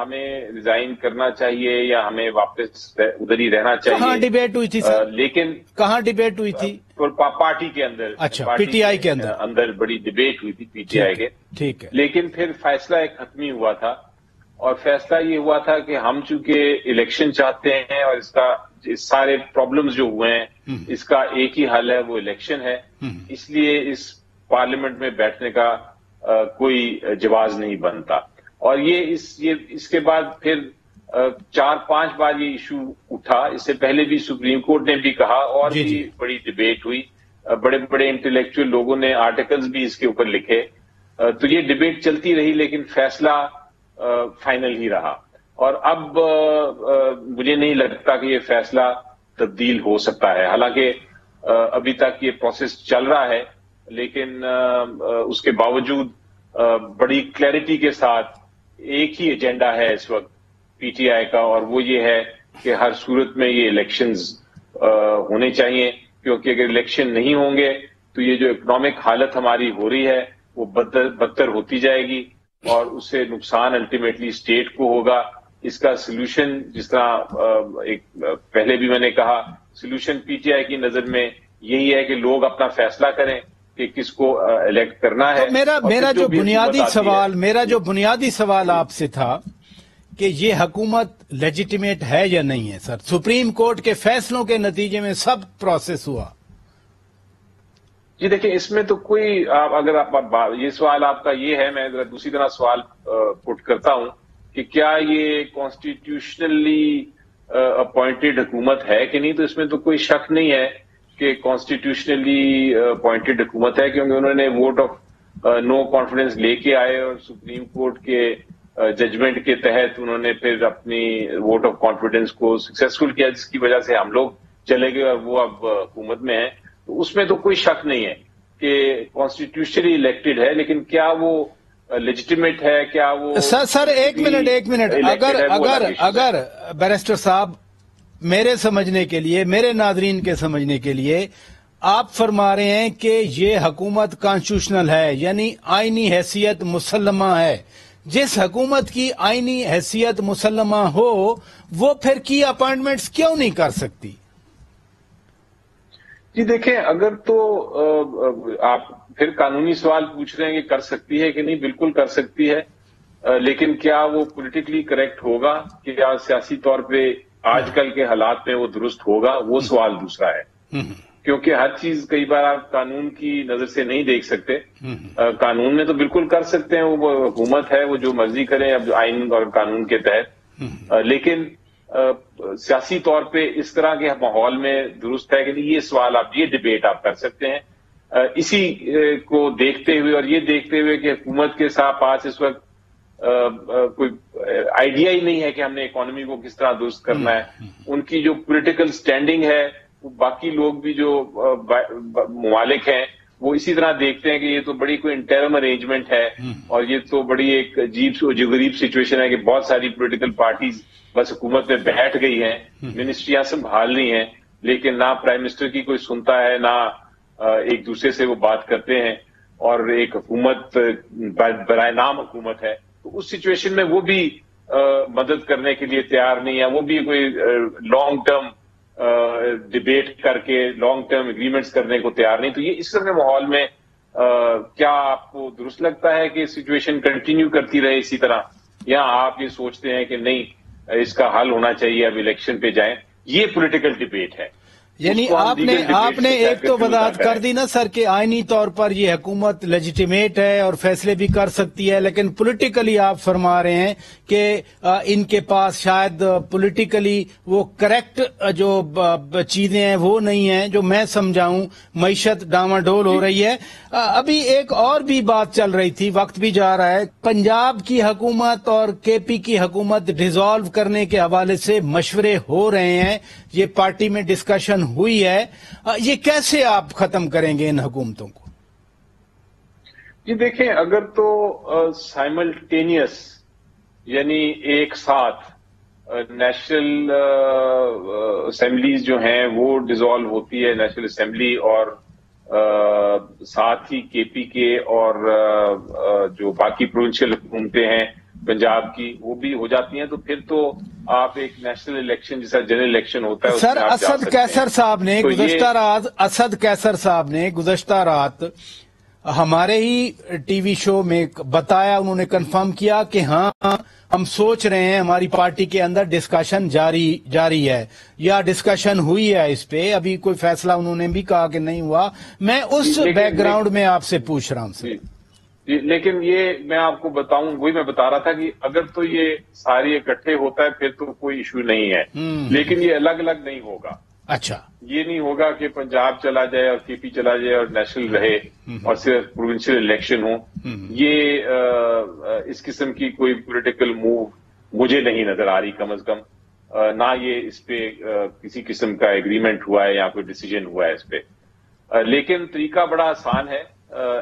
हमें रिजाइन करना चाहिए या हमें वापस उधर ही रहना चाहिए। कहाँ डिबेट हुई थी सर? लेकिन कहाँ डिबेट हुई थी? पार्टी के अंदर। अच्छा, पीटीआई के अंदर बड़ी डिबेट हुई थी पीटीआई के। ठीक है, लेकिन फिर फैसला एक खत्मी हुआ था, और फैसला ये हुआ था कि हम चूंकि इलेक्शन चाहते हैं और इस सारे प्रॉब्लम्स जो हुए हैं इसका एक ही हल है, वो इलेक्शन है, इसलिए इस पार्लियामेंट में बैठने का कोई जवाब नहीं बनता। और इसके बाद फिर 4-5 बार ये इशू उठा। इससे पहले भी सुप्रीम कोर्ट ने भी कहा, और भी बड़ी डिबेट हुई, बड़े बड़े इंटेलेक्चुअल लोगों ने आर्टिकल्स भी इसके ऊपर लिखे। तो ये डिबेट चलती रही, लेकिन फैसला फाइनल ही रहा, और अब मुझे नहीं लगता कि ये फैसला तब्दील हो सकता है। हालांकि अभी तक ये प्रोसेस चल रहा है, लेकिन उसके बावजूद बड़ी क्लैरिटी के साथ एक ही एजेंडा है इस वक्त पीटीआई का, और वो ये है कि हर सूरत में ये इलेक्शंस होने चाहिए, क्योंकि अगर इलेक्शन नहीं होंगे तो ये जो इकोनॉमिक हालत हमारी हो रही है वो बदतर होती जाएगी, और उससे नुकसान अल्टीमेटली स्टेट को होगा। इसका सोल्यूशन, जिस तरह एक पहले भी मैंने कहा, सोल्यूशन पीटीआई की नजर में यही है कि लोग अपना फैसला करें कि किसको इलेक्ट करना है। तो मेरा जो बुनियादी सवाल आपसे था कि ये हुकूमत लेजिटिमेट है या नहीं है सर। सुप्रीम कोर्ट के फैसलों के नतीजे में सब प्रोसेस हुआ। जी देखिए, इसमें तो कोई अगर आप ये सवाल आपका ये है, मैं जरा दूसरी तरह सवाल पुट करता हूं कि क्या ये कॉन्स्टिट्यूशनली अपॉइंटेड हुकूमत है कि नहीं, तो इसमें तो कोई शक नहीं है कि कॉन्स्टिट्यूशनली अपॉइंटेड हुकूमत है, क्योंकि उन्होंने वोट ऑफ नो कॉन्फिडेंस लेके आए और सुप्रीम कोर्ट के जजमेंट के तहत उन्होंने फिर अपनी वोट ऑफ कॉन्फिडेंस को सक्सेसफुल किया, जिसकी वजह से हम लोग चले गए और वो अब हुकूमत में है। तो उसमें तो कोई शक नहीं है कि कॉन्स्टिट्यूशनली इलेक्टेड है, लेकिन क्या वो लेजिटिमेट है, क्या वो सर एक मिनट अगर बैरिस्टर साहब, मेरे समझने के लिए, मेरे नाजरीन के समझने के लिए आप फरमा रहे हैं कि ये हकूमत कॉन्स्टिट्यूशनल है, यानी आइनी हैसियत मुसल्लमा है। जिस हकूमत की आइनी हैसियत मुसल्लमा हो वो फिर की अपॉइंटमेंट्स क्यों नहीं कर सकती? जी देखें, अगर तो आप फिर कानूनी सवाल पूछ रहे हैं कि कर सकती है कि नहीं, बिल्कुल कर सकती है, लेकिन क्या वो पॉलिटिकली करेक्ट होगा, कि क्या सियासी तौर पे आजकल के हालात में वो दुरुस्त होगा, वो सवाल दूसरा है। क्योंकि हर चीज कई बार आप कानून की नजर से नहीं देख सकते। कानून में तो बिल्कुल कर सकते हैं, वो हुकूमत है, वो जो मर्जी करें अब आइन और कानून के तहत, लेकिन सियासी तौर पे इस तरह के माहौल में दुरुस्त है कि नहीं, ये सवाल आप, ये डिबेट आप कर सकते हैं। इसी को देखते हुए और ये देखते हुए कि हुकूमत के साथ पास इस वक्त कोई आइडिया ही नहीं है कि हमने इकोनॉमी को किस तरह दुरुस्त करना है, उनकी जो पॉलिटिकल स्टैंडिंग है, बाकी लोग भी जो मुमालिक हैं वो इसी तरह देखते हैं कि ये तो बड़ी कोई इंटरम अरेंजमेंट है और ये तो बड़ी एक अजीब सिचुएशन है कि बहुत सारी पॉलिटिकल पार्टीज बस हुकूमत में बैठ गई हैं, मिनिस्ट्रियां संभाल रही हैं, लेकिन ना प्राइम मिनिस्टर की कोई सुनता है, ना एक दूसरे से वो बात करते हैं, और एक हुकूमत बराए नाम हुकूमत है। तो उस सिचुएशन में वो भी मदद करने के लिए तैयार नहीं है, वो भी कोई लॉन्ग टर्म डिबेट करके लॉन्ग टर्म एग्रीमेंट्स करने को तैयार नहीं। तो ये इस तरह के माहौल में क्या आपको दुरुस्त लगता है कि सिचुएशन कंटिन्यू करती रहे इसी तरह, या आप ये सोचते हैं कि नहीं इसका हल होना चाहिए, अब इलेक्शन पे जाएं? ये पॉलिटिकल डिबेट है। यानी आपने एक तो वजाहत कर दी ना सर कि आइनी तौर पर यह हुकूमत लेजिटिमेट है और फैसले भी कर सकती है, लेकिन पॉलिटिकली आप फरमा रहे हैं कि इनके पास शायद पॉलिटिकली वो करेक्ट जो चीजें हैं वो नहीं हैं, जो मैं समझाऊं। मईशत डामाडोल हो रही है। अभी एक और भी बात चल रही थी, वक्त भी जा रहा है, पंजाब की हुकूमत और केपी की हुकूमत डिसॉल्व करने के हवाले से मशवरे हो रहे हैं, ये पार्टी में डिस्कशन हुई है, ये कैसे आप खत्म करेंगे इन हुकूमतों को? जी देखें, अगर तो साइमल्टेनियस यानी एक साथ नेशनल असेंबलीज जो हैं वो डिसॉल्व होती है, नेशनल असेंबली, और साथ ही केपी के और जो बाकी प्रोविंशियल हुकूमतें हैं पंजाब की वो भी हो जाती हैं, तो फिर तो आप एक नेशनल इलेक्शन जैसा जनरल इलेक्शन होता है। सर, असद कैसर साहब ने गुज़श्ता रात हमारे ही टीवी शो में बताया, उन्होंने कंफर्म किया कि हाँ हम सोच रहे हैं, हमारी पार्टी के अंदर डिस्कशन जारी है या डिस्कशन हुई है इस पे, अभी कोई फैसला उन्होंने भी कहा कि नहीं हुआ। मैं उस बैकग्राउंड में आपसे पूछ रहा हूँ सर। लेकिन ये मैं आपको बताऊं, वही मैं बता रहा था कि अगर तो ये सारे इकट्ठे होता है फिर तो कोई इश्यू नहीं है, लेकिन ये अलग अलग नहीं होगा। अच्छा, ये नहीं होगा कि पंजाब चला जाए और केपी चला जाए और नेशनल रहे और सिर्फ प्रोविंशियल इलेक्शन हो। ये इस किस्म की कोई पॉलिटिकल मूव मुझे नहीं नजर आ रही, कम अज कम ना ये इस पे किसी किस्म का एग्रीमेंट हुआ है या कोई डिसीजन हुआ है इस पे। लेकिन तरीका बड़ा आसान है,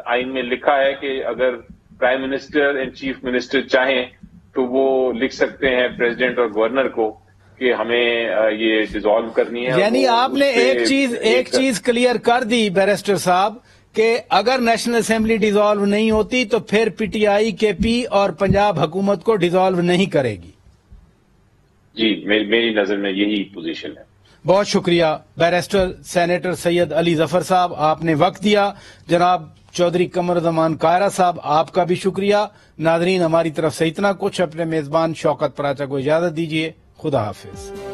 आइन में लिखा है कि अगर prime minister and chief minister चाहें तो वो लिख सकते हैं प्रेसिडेंट और गवर्नर को कि हमें ये डिसॉल्व करनी है। यानी आपने एक चीज क्लियर कर दी बैरिस्टर साहब कि अगर नेशनल असेंबली डिसॉल्व नहीं होती तो फिर पीटीआई, केपी और पंजाब हुकूमत को डिसॉल्व नहीं करेगी। जी मेरी नजर में यही पोजीशन है। बहुत शुक्रिया बैरिस्टर सेनेटर सैयद अली जफर साहब, आपने वक्त दिया। जनाब चौधरी कमर जमान कायरा साहब, आपका भी शुक्रिया। नाजरीन, हमारी तरफ से इतना कुछ। अपने मेजबान शौकत पराचा को इजाजत दीजिए। खुदा हाफिज।